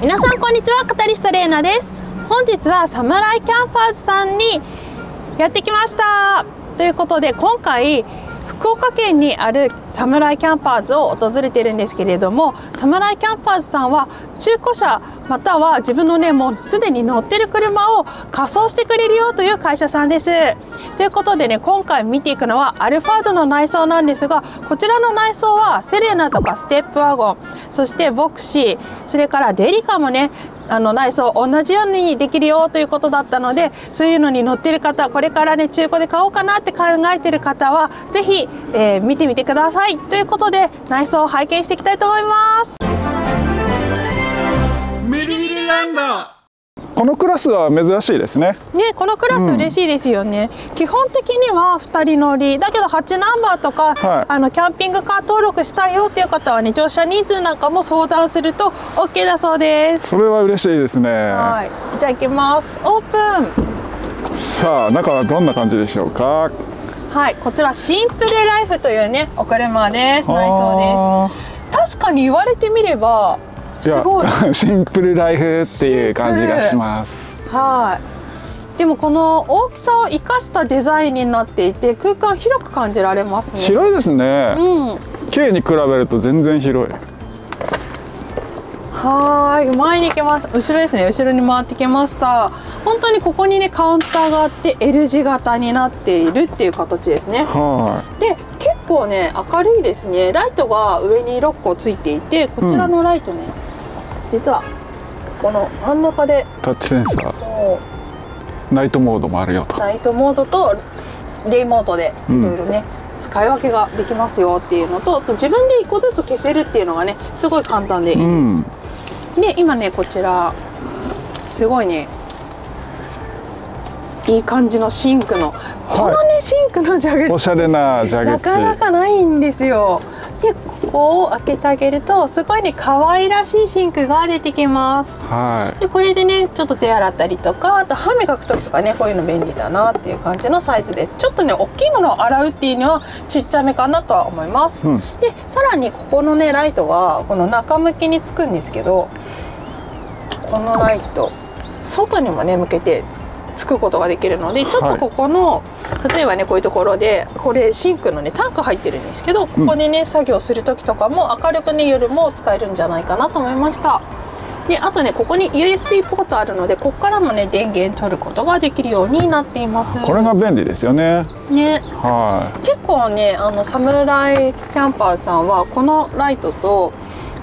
皆さんこんにちは、カタリストレーナです。本日はサムライキャンパーズさんにやってきましたということで、今回福岡県にあるサムライキャンパーズを訪れているんですけれども、サムライキャンパーズさんは中古車または自分のね、もうすでに乗ってる車を仮装してくれるよという会社さんです。ということでね、今回見ていくのはアルファードの内装なんですが、こちらの内装はセレナとかステップワゴン、そしてボクシー、それからデリカもね、内装同じようにできるよということだったので、そういうのに乗ってる方、これからね中古で買おうかなって考えてる方は是非、見てみてくださいということで、内装を拝見していきたいと思います。このクラスは珍しいですね。ね、このクラス嬉しいですよね。基本的には2人乗りだけど8ナンバーとか、はい、キャンピングカー登録したいよっていう方はね、乗車人数なんかも相談すると OK だそうです。それは嬉しいですね。はい、じゃあ行きます。オープン。さあ中はどんな感じでしょうか。はい、こちらシンプルライフというねお車です。内装です。確かに言われてみれば。すごいシンプルライフっていう感じがします。はい。でもこの大きさを生かしたデザインになっていて、空間広く感じられますね。広いですね。うん。K に比べると全然広い。はい、前に行きます。後ろですね。後ろに回ってきました。本当にここにねカウンターがあって L 字型になっているっていう形ですね。はい。で、結構ね明るいですね。ライトが上に6個ついていて、こちらのライトね。うん、実はこの真ん中でタッチセンサー、そうナイトモードもあるよと、ナイトモードとデイモードでいろいろね、うん、使い分けができますよっていうのと、自分で1個ずつ消せるっていうのがねすごい簡単でいいです、うん、で今ねこちらすごいねいい感じのシンクの、はい、このねシンクの蛇口、おしゃれな蛇口なかなかないんですよ。でここを開けてあげるとすごいね可愛らしいシンクが出てきます。はい。でこれでねちょっと手洗ったりとか、あと歯磨く時とかねこういうの便利だなっていう感じのサイズです。ちょっとね大きいものを洗うっていうのはちっちゃめかなとは思います。うん、でさらにここのねライトがこの中向きにつくんですけど、このライト外にもね向けてつくことができるので、ちょっとここの、はい、例えばねこういうところでこれシンクのねタンク入ってるんですけど、ここでね、うん、作業する時とかも明るくね夜も使えるんじゃないかなと思いました。であとねここに USB ポートあるので、ここからもね電源取ることができるようになっています。これが便利ですよね。ね、はい、結構ねサムライキャンパーズさんはこのライトと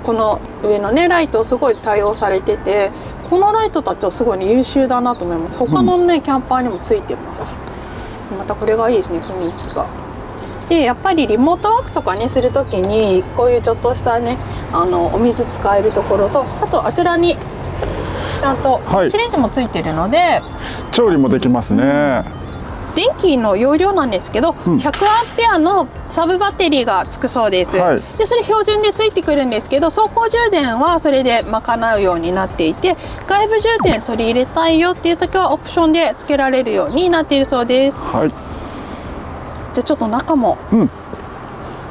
この上のねライトをすごい対応されてて、このライトたちはすごい、ね、優秀だなと思います。他のね、うん、キャンパーにもついてます。またこれがいいですね、雰囲気が。でやっぱりリモートワークとかねするときにこういうちょっとしたねお水使えるところと、あとあちらにちゃんと電子レンジもついてるので、はい、調理もできますね。電気の容量なんですけど、うん、100A のサブバッテリーがつくそうです、はい、でそれ標準でついてくるんですけど、走行充電はそれで賄うようになっていて、外部充電取り入れたいよっていう時はオプションでつけられるようになっているそうです、はい、じゃあちょっと中も、うん、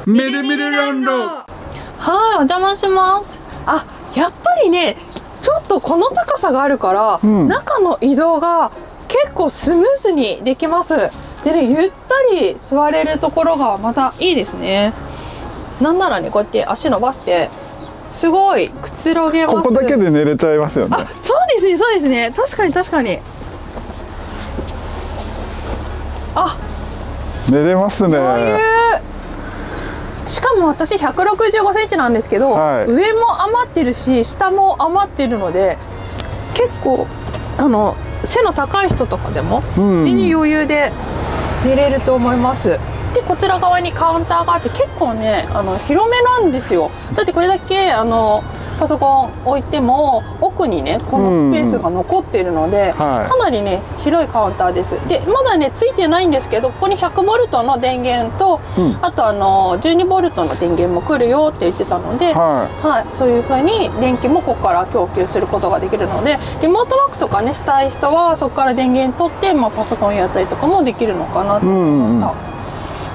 メルメルランド、はい、お邪魔します。あ、やっぱりねちょっとこの高さがあるから、うん、中の移動が結構スムーズにできます。でね、ゆったり座れるところがまたいいですね。なんならね、こうやって足伸ばしてすごいくつろげます。ここだけで寝れちゃいますよね。あ、そうですね、そうですね。確かに確かに。あ、寝れますね。しかも私165センチなんですけど、はい、上も余ってるし下も余ってるので、結構背の高い人とかでも手に余裕で寝れると思います。でこちら側にカウンターがあって、結構ね広めなんですよ。だってこれだけパソコン置いても奥にねこのスペースが残っているので、はい、かなりね広いカウンターです。でまだねついてないんですけど、ここに 100V の電源と、うん、あと12V の電源も来るよって言ってたので、はいはい、そういう風に電気もここから供給することができるので、リモートワークとかねしたい人はそこから電源取って、まあ、パソコンやったりとかもできるのかなと思いました。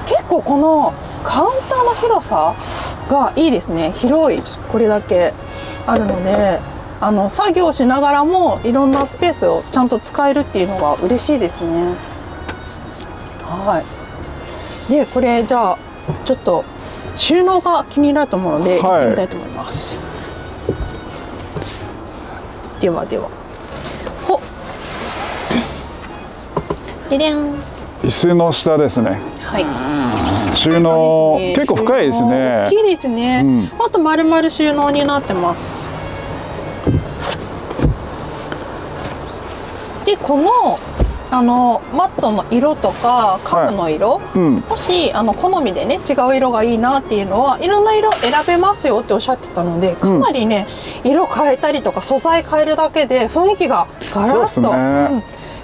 結構このカウンターの広さがいいですね。広いこれだけあるので、作業しながらもいろんなスペースをちゃんと使えるっていうのが嬉しいですね。はい。でこれじゃあちょっと収納が気になると思うので行ってみたいと思います。はい、ではでは。ほ。ででん。椅子の下ですね。はい。収納、結構深いですね。大きいですね。もっと丸々収納になってます。で、このマットの色とか家具の色、もし好みでね違う色がいいなっていうのはいろんな色選べますよっておっしゃってたので、かなりね、色変えたりとか素材変えるだけで雰囲気がガラッと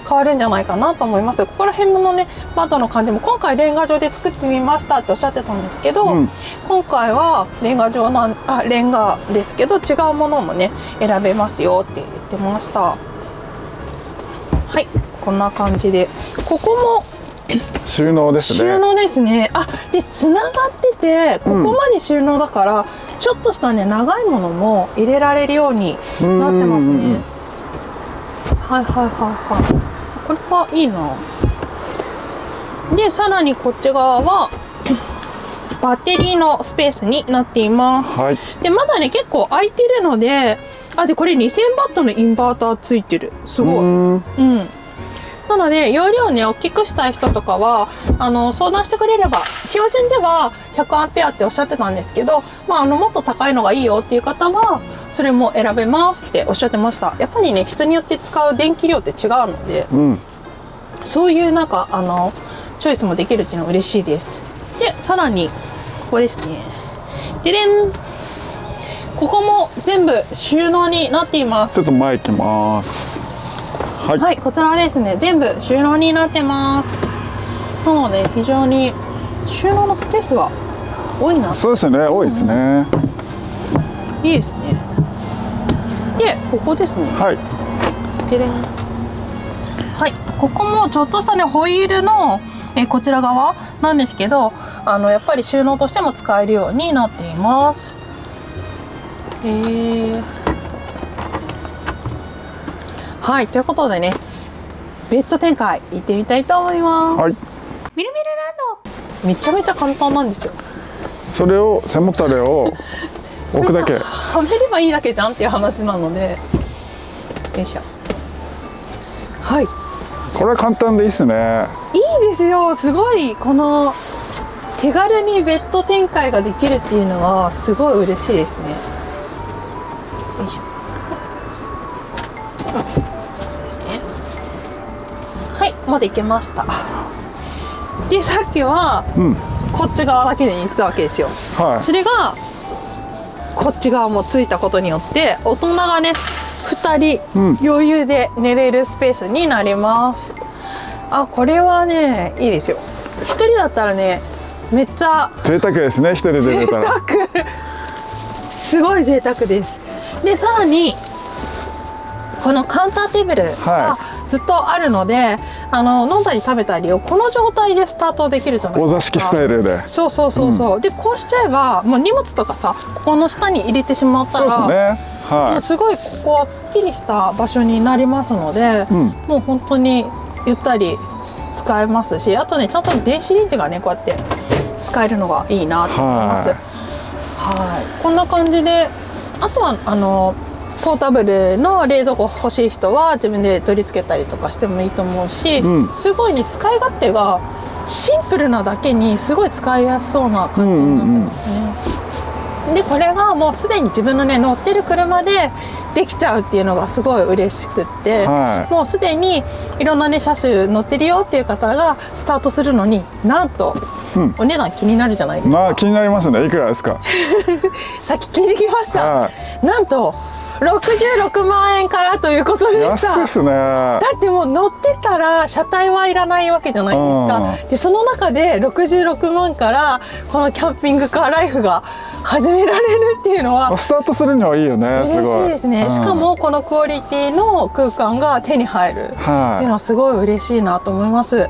変わるんじゃないかなと思います。ここら辺のね窓の感じも今回レンガ状で作ってみましたっておっしゃってたんですけど、今回はレンガですけど違うものもね選べますよって言ってました。はい、こんな感じでここも収納ですね。収納ですね。あ、でつながっててここまで収納だから、ちょっとしたね長いものも入れられるようになってますね。はいはいはいはい。これはいいな。でさらにこっち側はバッテリーのスペースになっています、はい、でまだね結構空いてるので、あ、でこれ2000ワットのインバーターついてる。すごい。なので容量をね大きくしたい人とかは相談してくれれば、標準では100アンペアっておっしゃってたんですけど、まあ、もっと高いのがいいよっていう方はそれも選べますっておっしゃってました。やっぱりね人によって使う電気量って違うので、そういうなんかチョイスもできるっていうのは嬉しいです。でさらにここですね。ででん、ここも全部収納になっています。ちょっと前行きます。はい、はい、こちらですね全部収納になってます。なので非常に収納のスペースは多いな。そうですね、多いですね。いいですね。でここですね。はい、はい、ここもちょっとしたねホイールのこちら側なんですけど、やっぱり収納としても使えるようになっています。はい、ということでねベッド展開行ってみたいと思います。はい、みるみるランドめちゃめちゃ簡単なんですよ。それを背もたれを置くだけはめればいいだけじゃんっていう話なので、よいしょ。はい、これは簡単でいいですね。いいですよ。すごいこの手軽にベッド展開ができるっていうのはすごい嬉しいですね。よいしょ。まで行けました。でさっきは、こっち側だけでにしたわけですよ、はい、それがこっち側もついたことによって大人がね2人余裕で寝れるスペースになります、あ、これはねいいですよ。1人だったらねめっちゃ贅沢ですね。1人で寝たら贅沢すごい贅沢です。でさらにこのカウンターテーブルがずっとあるので、飲んだり食べたりをこの状態でスタートできるじゃないですか。お座敷スタイルで。そうそうそうそう、でこうしちゃえばもう荷物とかさここの下に入れてしまったら、そうですね、はい、すごいここはすっきりした場所になりますので、もう本当にゆったり使えますし、あとねちゃんと電子レンジがねこうやって使えるのがいいなと思います。はい、こんな感じで、あとはポータブルの冷蔵庫欲しい人は自分で取り付けたりとかしてもいいと思うし、すごいね使い勝手がシンプルなだけにすごい使いやすそうな感じになってますね。でこれがもうすでに自分のね乗ってる車でできちゃうっていうのがすごい嬉しくって、もうすでにいろんなね車種乗ってるよっていう方がスタートするのになんと。お値段気になるじゃないですか。まあ気になりますね。いくらですか？さっき聞いてきました。なんと66万円からということでした。安いですね。だってもう乗ってたら車体はいらないわけじゃないですか。でその中で66万からこのキャンピングカーライフが始められるっていうのはスタートするにはいいよね。嬉しいですね。しかもこのクオリティの空間が手に入るっていうのはすごい嬉しいなと思います。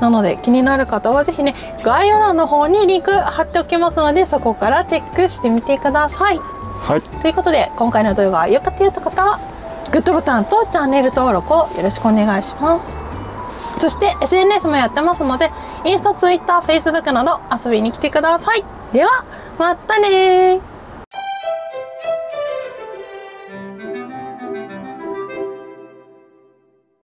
なので気になる方はぜひね概要欄の方にリンク貼っておきますので、そこからチェックしてみてください。はい、ということで今回の動画が良かったよという方はグッドボタンとチャンネル登録をよろしくお願いします。そして SNS もやってますのでインスタ、ツイッター、フェイスブックなど遊びに来てください。ではまたねー。